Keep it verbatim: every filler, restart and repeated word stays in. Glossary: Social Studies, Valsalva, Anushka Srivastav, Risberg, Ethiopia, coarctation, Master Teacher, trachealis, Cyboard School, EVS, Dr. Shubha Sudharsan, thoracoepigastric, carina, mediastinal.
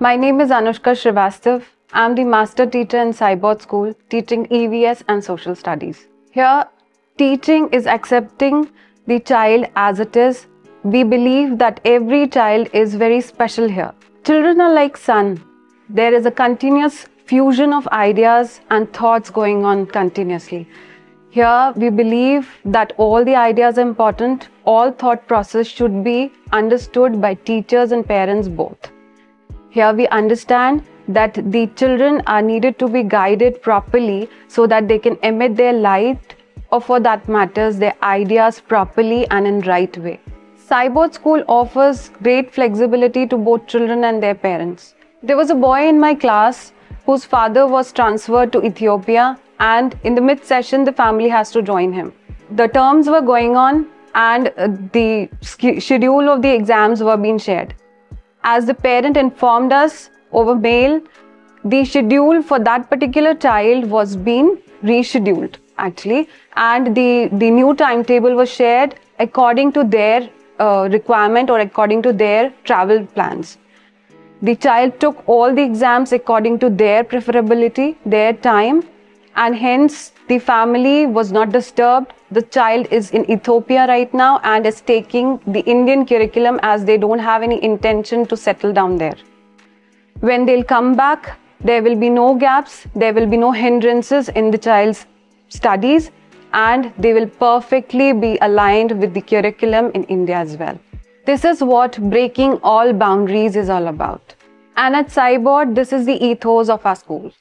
My name is Anushka Srivastav. I am the master teacher in Cyboard School, teaching E V S and social studies. Here, teaching is accepting the child as it is. We believe that every child is very special here. Children are like sun. There is a continuous fusion of ideas and thoughts going on continuously. Here, we believe that all the ideas are important. All thought process should be understood by teachers and parents both. Here we understand that the children are needed to be guided properly so that they can emit their light, or for that matters, their ideas properly and in right way. Cyboard School offers great flexibility to both children and their parents. There was a boy in my class whose father was transferred to Ethiopia, and in the mid-session the family has to join him. The terms were going on and the schedule of the exams were being shared. As the parent informed us over mail, the schedule for that particular child was being rescheduled actually, and the, the new timetable was shared according to their uh, requirement or according to their travel plans. The child took all the exams according to their preferability, their time, and hence the family was not disturbed. The child is in Ethiopia right now and is taking the Indian curriculum, as they don't have any intention to settle down there. When they'll come back, there will be no gaps, there will be no hindrances in the child's studies, and they will perfectly be aligned with the curriculum in India as well. This is what breaking all boundaries is all about. And at Cyboard, this is the ethos of our school.